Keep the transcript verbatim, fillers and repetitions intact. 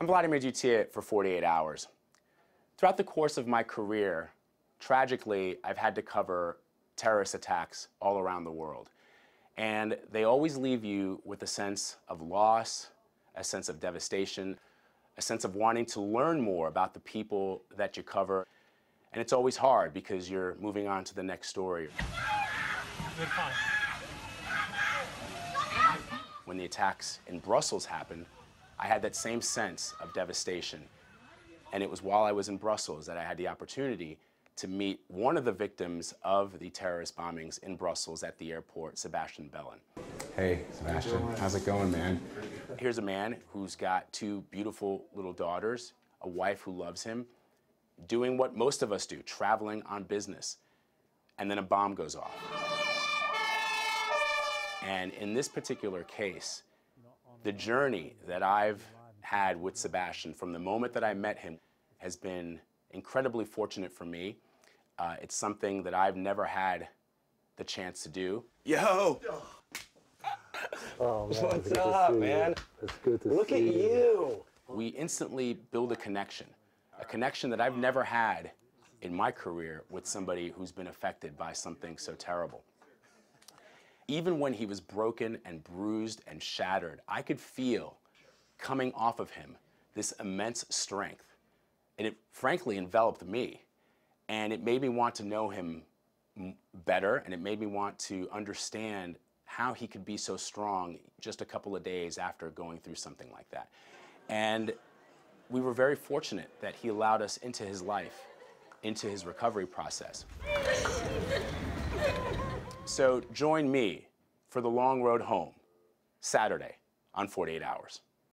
I'm Vladimir Duthiers for forty-eight hours. Throughout the course of my career, tragically, I've had to cover terrorist attacks all around the world. And they always leave you with a sense of loss, a sense of devastation, a sense of wanting to learn more about the people that you cover. And it's always hard because you're moving on to the next story. When the attacks in Brussels happened, I had that same sense of devastation. And it was while I was in Brussels that I had the opportunity to meet one of the victims of the terrorist bombings in Brussels at the airport, Sebastien Bellin. Hey, Sebastien, how's it going, man? Here's a man who's got two beautiful little daughters, a wife who loves him, doing what most of us do, traveling on business. And then a bomb goes off. And in this particular case, the journey that I've had with Sebastien from the moment that I met him has been incredibly fortunate for me. Uh, it's something that I've never had the chance to do. Yo! Oh, man, what's up, man? It's good to see you. Look at you! We instantly build a connection, a connection that I've never had in my career with somebody who's been affected by something so terrible. Even when he was broken and bruised and shattered, I could feel coming off of him this immense strength. And it frankly enveloped me. And it made me want to know him better, and it made me want to understand how he could be so strong just a couple of days after going through something like that. And we were very fortunate that he allowed us into his life, into his recovery process. So join me for The Long Road Home, Saturday on forty-eight hours.